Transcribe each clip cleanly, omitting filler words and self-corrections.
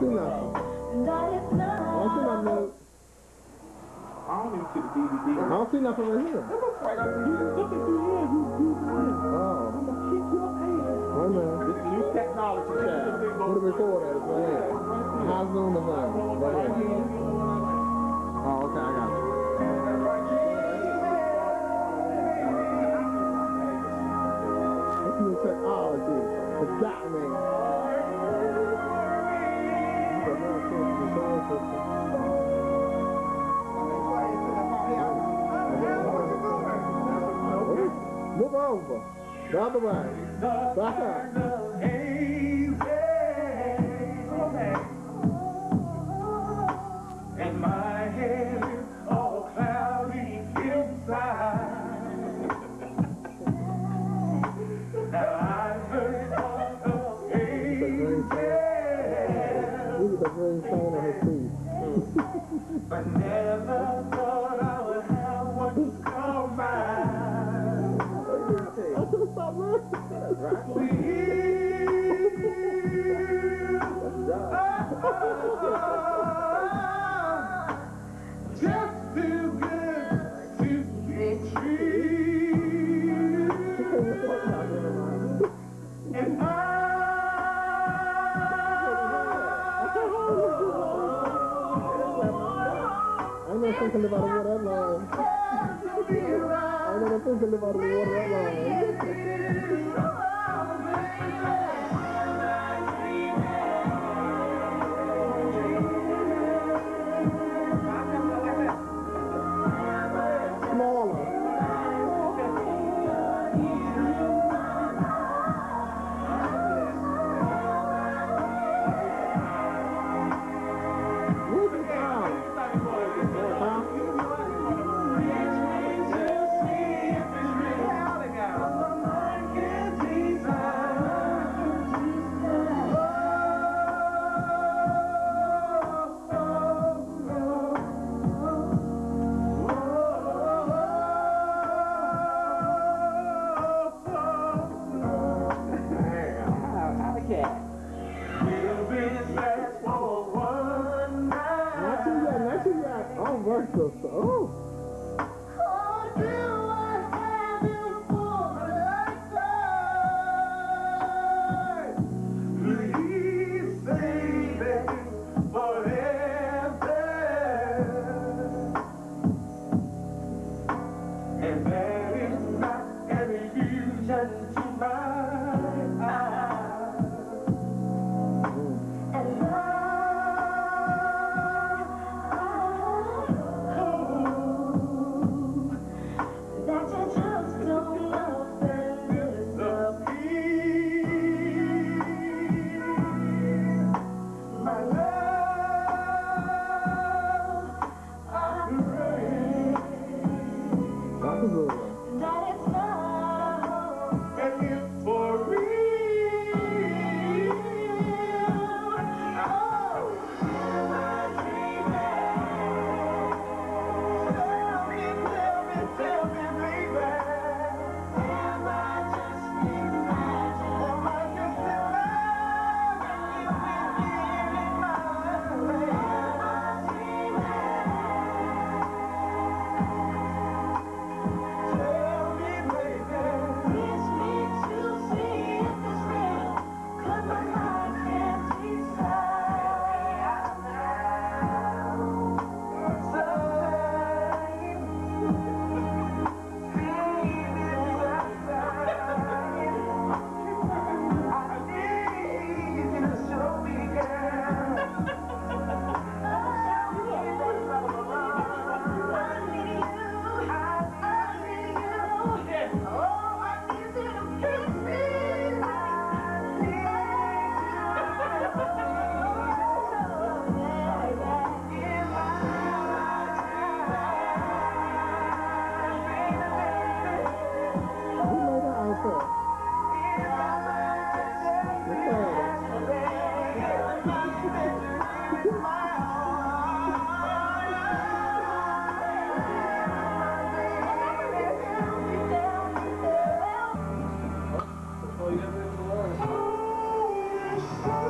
I don't see nothing. I'm into the DVD. I don't see nothing right here. It looks like I'm looking through here. Oh. I'm gonna kick your ass. Wait a minute. This is new technology. What a recorder. How's it on the phone? Right here. Oh, okay, I got it. Technology has got me. Move over. The other way. And my head is all cloudy inside. I never thought I would have one so mine. I couldn't stop laughing. Just too good to be true. And thinking about the water that long. I'm not thinking about the water that long.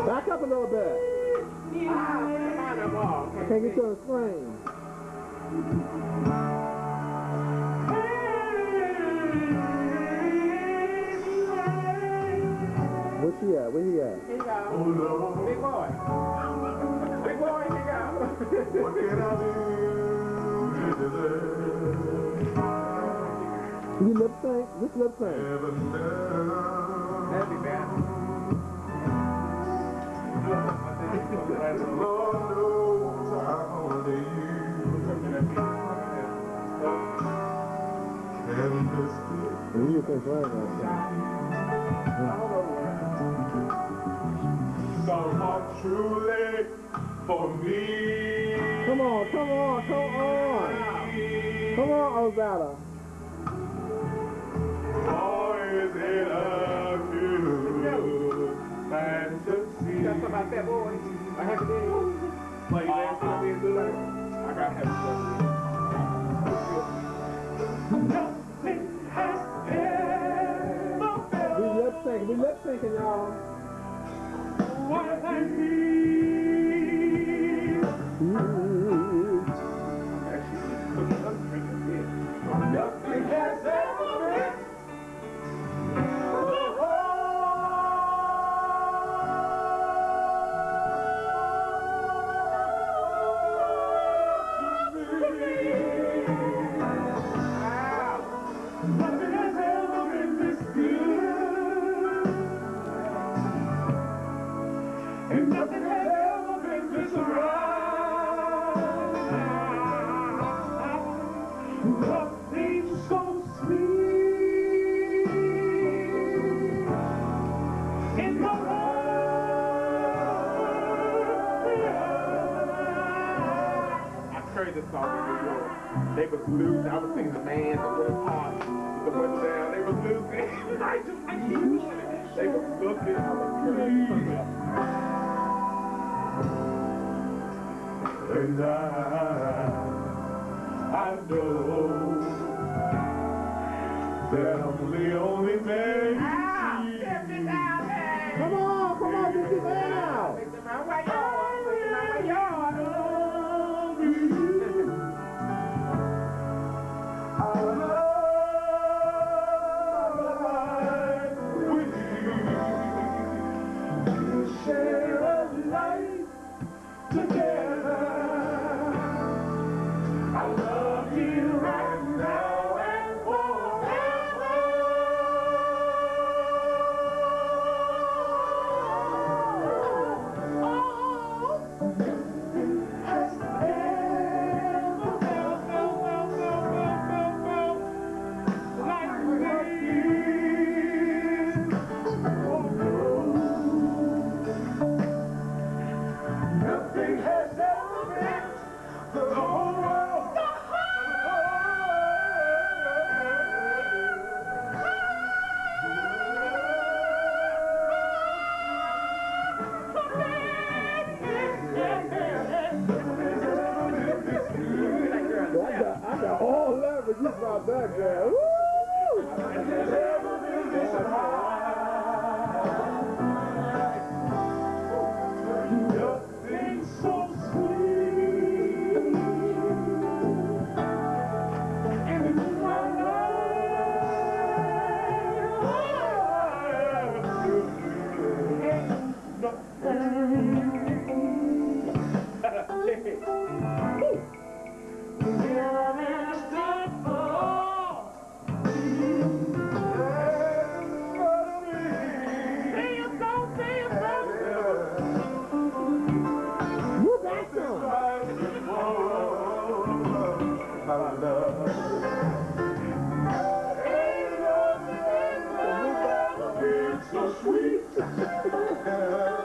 Back up a little bit. Take it to a frame. Yeah, where he at? He's out. Oh, Lord. Big boy. Big boy, he out. What can I do? You lip sync? Just lip sync. That'd be bad. Lord knows I only you. You can play that. Truly for me. Come on, come on, come on. Wow. Come on, Ozada. Or is it a new fantasy? That's about that boy. I have to do it. Play last time we do it. I got to have to do it. We lip syncing, y'all. What I need. Nothing has ever been. Nothing has ever been this good. And nothing has ever been this right. Nothing so sweet in the world. I heard this song in New York. They was losing. I was singing the man, the little pot, the window down. They was losing. I keep doing it. They was looking. I was crazy. And I know that I'm the only man. Ah, down, come on, get it down. So sweet.